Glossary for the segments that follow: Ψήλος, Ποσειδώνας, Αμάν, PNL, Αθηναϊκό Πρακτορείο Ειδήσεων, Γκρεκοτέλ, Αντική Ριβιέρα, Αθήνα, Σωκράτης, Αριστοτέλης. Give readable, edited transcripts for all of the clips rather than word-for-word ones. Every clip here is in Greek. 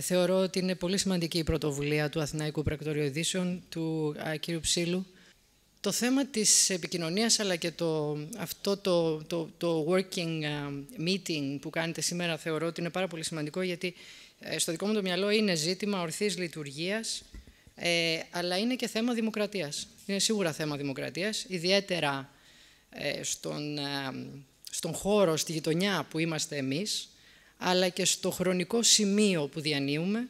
Θεωρώ ότι είναι πολύ σημαντική η πρωτοβουλία του Αθηναϊκού Πρακτορείου Ειδήσεων, του κ. Ψήλου. Το θέμα της επικοινωνίας, αλλά και αυτό το working meeting που κάνετε σήμερα, θεωρώ ότι είναι πάρα πολύ σημαντικό, γιατί στο δικό μου το μυαλό είναι ζήτημα ορθής λειτουργίας, αλλά είναι και θέμα δημοκρατίας. Είναι σίγουρα θέμα δημοκρατίας, ιδιαίτερα στον χώρο, στη γειτονιά που είμαστε εμείς, αλλά και στο χρονικό σημείο που διανύουμε.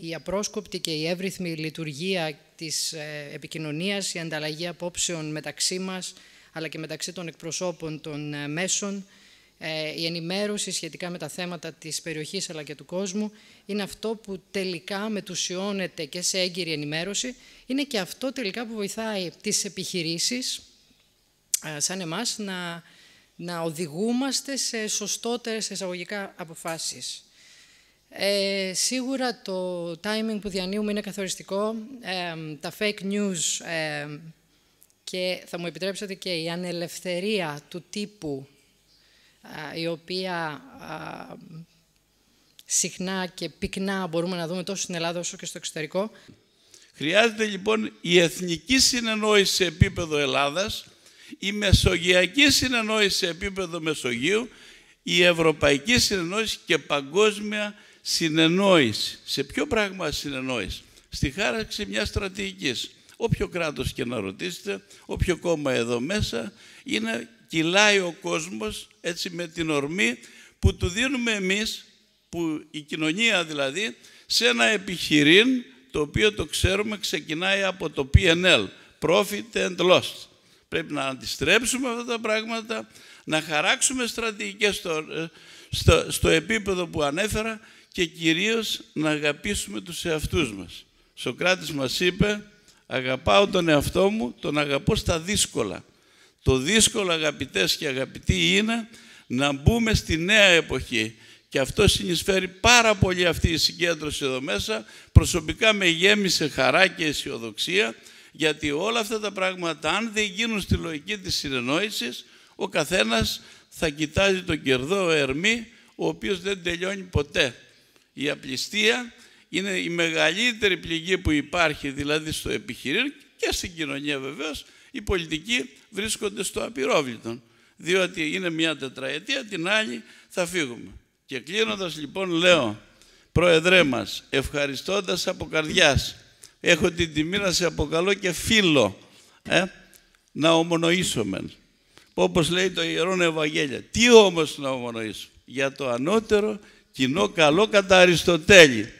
Η απρόσκοπτη και η εύρυθμη λειτουργία της επικοινωνίας, η ανταλλαγή απόψεων μεταξύ μας, αλλά και μεταξύ των εκπροσώπων των μέσων, η ενημέρωση σχετικά με τα θέματα της περιοχής αλλά και του κόσμου, είναι αυτό που τελικά μετουσιώνεται και σε έγκυρη ενημέρωση. Είναι και αυτό τελικά που βοηθάει τις επιχειρήσεις σαν εμάς να οδηγούμαστε σε σωστότερες εισαγωγικά αποφάσεις. Σίγουρα το timing που διανύουμε είναι καθοριστικό. Τα fake news και θα μου επιτρέψετε και η ανελευθερία του τύπου, η οποία συχνά και πυκνά μπορούμε να δούμε τόσο στην Ελλάδα όσο και στο εξωτερικό. Χρειάζεται λοιπόν η εθνική συνεννόηση σε επίπεδο Ελλάδας, η μεσογειακή συνεννόηση σε επίπεδο Μεσογείου, η ευρωπαϊκή συνεννόηση και παγκόσμια συνεννόηση. Σε ποιο πράγμα συνεννόηση? Στη χάραξη μιας στρατηγικής. Όποιο κράτος και να ρωτήσετε, όποιο κόμμα εδώ μέσα, κυλάει ο κόσμος έτσι με την ορμή που του δίνουμε εμείς, που η κοινωνία δηλαδή, σε ένα επιχειρήν το οποίο το ξέρουμε ξεκινάει από το PNL, Profit and Loss. Πρέπει να αντιστρέψουμε αυτά τα πράγματα, να χαράξουμε στρατηγικές στο επίπεδο που ανέφερα και κυρίως να αγαπήσουμε τους εαυτούς μας. Σωκράτης μας είπε, αγαπάω τον εαυτό μου, τον αγαπώ στα δύσκολα. Το δύσκολο, αγαπητές και αγαπητοί, είναι να μπούμε στη νέα εποχή. Και αυτό συνεισφέρει πάρα πολύ αυτή η συγκέντρωση εδώ μέσα. Προσωπικά με γέμισε χαρά και αισιοδοξία, γιατί όλα αυτά τα πράγματα, αν δεν γίνουν στη λογική της συνεννόησης, ο καθένας θα κοιτάζει τον κερδό ερμή, ο οποίος δεν τελειώνει ποτέ. Η απληστία είναι η μεγαλύτερη πληγή που υπάρχει, δηλαδή στο επιχειρήν και στην κοινωνία βεβαίως. Οι πολιτικοί βρίσκονται στο απειρόβλητο, διότι είναι μια τετραετία, την άλλη θα φύγουμε. Και κλείνοντας λοιπόν λέω, Πρόεδρέ μας, ευχαριστώντας από καρδιάς, έχω την τιμή να σε αποκαλώ και φίλο, να ομονοήσουμε. Όπως λέει το Ιερόν Ευαγγέλιο. Τι όμως να ομονοήσω? Για το ανώτερο κοινό καλό κατά Αριστοτέλη.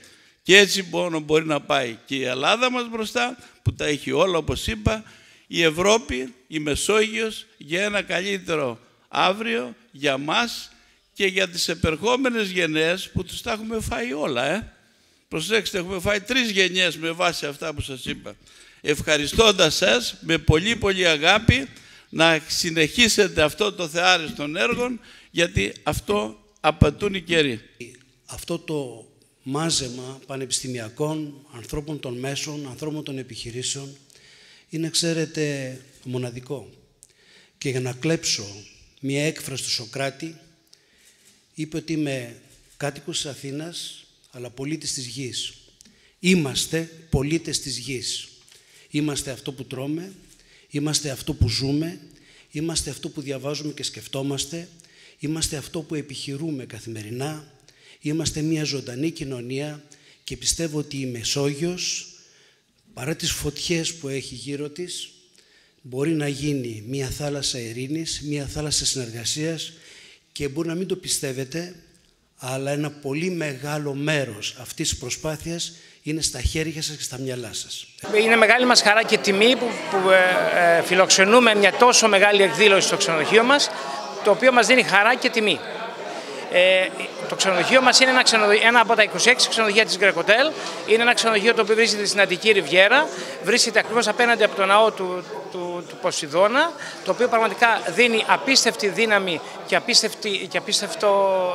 Και έτσι μπορεί να πάει και η Ελλάδα μας μπροστά, που τα έχει όλα όπως είπα, η Ευρώπη, η Μεσόγειος, για ένα καλύτερο αύριο για μας και για τις επερχόμενες γενναίες που τους τα έχουμε φάει όλα. Προσέξτε, έχουμε φάει 3 γενιές με βάση αυτά που σας είπα. Ευχαριστώντας σας με πολύ πολύ αγάπη να συνεχίσετε αυτό το θεάριστο των έργων, γιατί αυτό απαιτούν οι καιροί. Αυτό το μάζεμα πανεπιστημιακών, ανθρώπων των μέσων, ανθρώπων των επιχειρήσεων, είναι, ξέρετε, μοναδικό. Και για να κλέψω μια έκφραση του Σωκράτη, είπε ότι είμαι κάτοικος της Αθήνας, αλλά πολίτης της γης. Είμαστε πολίτες της γης. Είμαστε αυτό που τρώμε, είμαστε αυτό που ζούμε, είμαστε αυτό που διαβάζουμε και σκεφτόμαστε, είμαστε αυτό που επιχειρούμε καθημερινά, είμαστε μια ζωντανή κοινωνία και πιστεύω ότι η Μεσόγειος, παρά τις φωτιές που έχει γύρω της, μπορεί να γίνει μια θάλασσα ειρήνης, μια θάλασσα συνεργασίας και μπορεί να μην το πιστεύετε, αλλά ένα πολύ μεγάλο μέρος αυτής της προσπάθειας είναι στα χέρια σας και στα μυαλά σας. Είναι μεγάλη μας χαρά και τιμή που φιλοξενούμε μια τόσο μεγάλη εκδήλωση στο ξενοδοχείο μας, το οποίο μας δίνει χαρά και τιμή. Το ξενοδοχείο μας είναι ένα από τα 26 ξενοδοχεία της Γκρεκοτέλ. Είναι ένα ξενοδοχείο το οποίο βρίσκεται στην Αντική Ριβιέρα. Βρίσκεται ακριβώς απέναντι από το ναό του Ποσειδώνα, το οποίο πραγματικά δίνει απίστευτη δύναμη και απίστευτο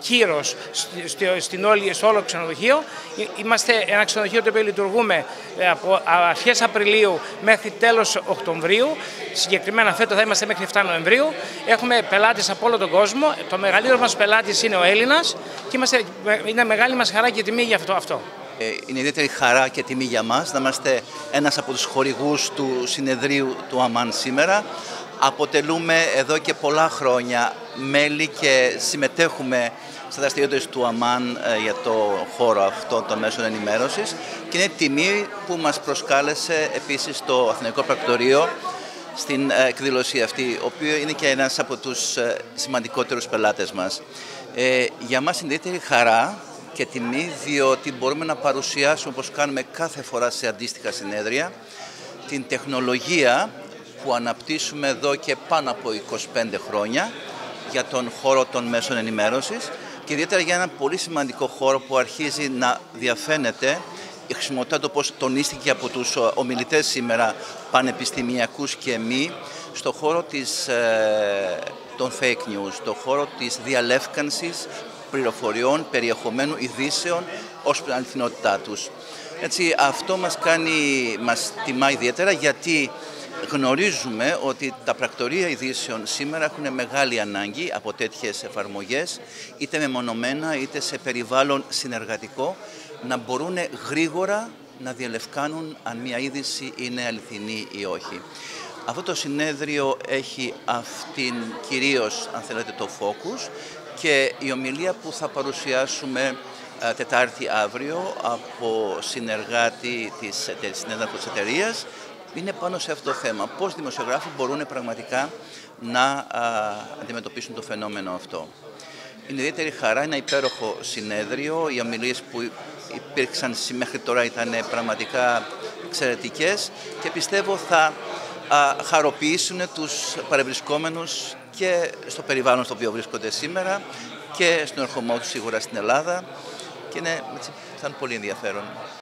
κύρος στο όλο ξενοδοχείο. Είμαστε ένα ξενοδοχείο το οποίο λειτουργούμε από αρχές Απριλίου μέχρι τέλος Οκτωβρίου. Συγκεκριμένα φέτος θα είμαστε μέχρι 7 Νοεμβρίου. Έχουμε πελάτες από όλο τον κόσμο. Το μεγαλύτερο μας πελάτη πελάτης είναι ο Έλληνας και είναι μεγάλη μας χαρά και τιμή για αυτό. Είναι ιδιαίτερη χαρά και τιμή για μας να είμαστε ένας από τους χορηγούς του συνεδρίου του Αμάν σήμερα. Αποτελούμε εδώ και πολλά χρόνια μέλη και συμμετέχουμε στα δραστηριότητες του Αμάν για το χώρο αυτό των μέσων ενημέρωσης και είναι τιμή που μας προσκάλεσε επίσης το Αθηναϊκό Πρακτορείο στην εκδήλωση αυτή, ο οποίος είναι και ένας από τους σημαντικότερους πελάτες μας. Για μας είναι ιδιαίτερη χαρά και τιμή, διότι μπορούμε να παρουσιάσουμε, όπως κάνουμε κάθε φορά σε αντίστοιχα συνέδρια, την τεχνολογία που αναπτύσσουμε εδώ και πάνω από 25 χρόνια για τον χώρο των μέσων ενημέρωσης και ιδιαίτερα για ένα πολύ σημαντικό χώρο που αρχίζει να διαφαίνεται η χρησιμότητα του, όπως τονίστηκε από τους ομιλητές σήμερα, πανεπιστημιακούς και μη, στο χώρο των fake news, στο χώρο της διαλεύκανσης πληροφοριών, περιεχομένου, ειδήσεων ως την αληθινότητά τους. Έτσι, αυτό μας τιμά ιδιαίτερα, γιατί γνωρίζουμε ότι τα πρακτορεία ειδήσεων σήμερα έχουν μεγάλη ανάγκη από τέτοιες εφαρμογές, είτε μεμονωμένα είτε σε περιβάλλον συνεργατικό, να μπορούν γρήγορα να διαλευκάνουν αν μια είδηση είναι αληθινή ή όχι. Αυτό το συνέδριο έχει αυτήν κυρίως, αν θέλετε, το focus, και η ομιλία που θα παρουσιάσουμε Τετάρτη αύριο από συνεργάτη της εταιρείας είναι πάνω σε αυτό το θέμα. Πώς δημοσιογράφοι μπορούν πραγματικά να αντιμετωπίσουν το φαινόμενο αυτό. Είναι ιδιαίτερη χαρά, ένα υπέροχο συνέδριο. Οι ομιλίες που υπήρξαν μέχρι τώρα ήταν πραγματικά εξαιρετικές και πιστεύω θα χαροποιήσουν τους παρευρισκόμενους και στο περιβάλλον στο οποίο βρίσκονται σήμερα και στον ερχομό τους σίγουρα στην Ελλάδα, και είναι, έτσι, θα είναι πολύ ενδιαφέρον.